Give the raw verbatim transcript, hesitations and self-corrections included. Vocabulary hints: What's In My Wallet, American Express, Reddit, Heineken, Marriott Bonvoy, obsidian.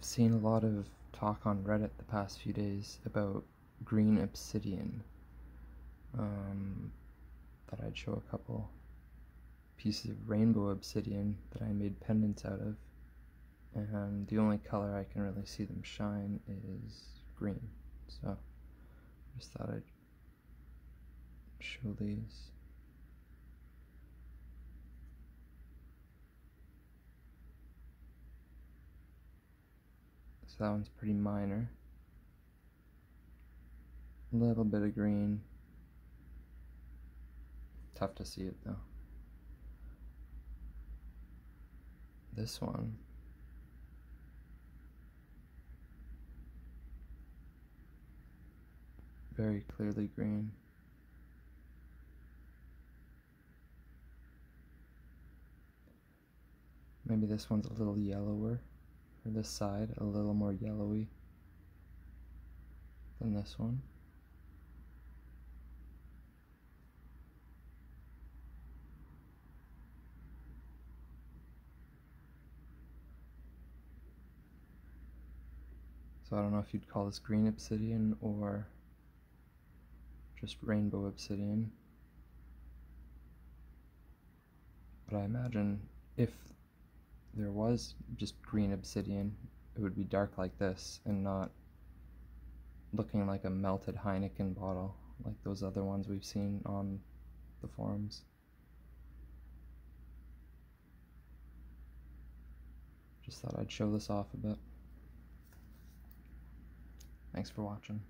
I've seen a lot of talk on Reddit the past few days about green obsidian. Um, thought I'd show a couple pieces of rainbow obsidian that I made pendants out of, and the only color I can really see them shine is green, so I just thought I'd show these. So that one's pretty minor. A little bit of green. Tough to see it though. This one. Very clearly green. Maybe this one's a little yellower. Or this side, a little more yellowy than this one. So I don't know if you'd call this green obsidian or just rainbow obsidian, but I imagine if there was just green obsidian, it would be dark like this and not looking like a melted Heineken bottle like those other ones we've seen on the forums. Just thought I'd show this off a bit. Thanks for watching.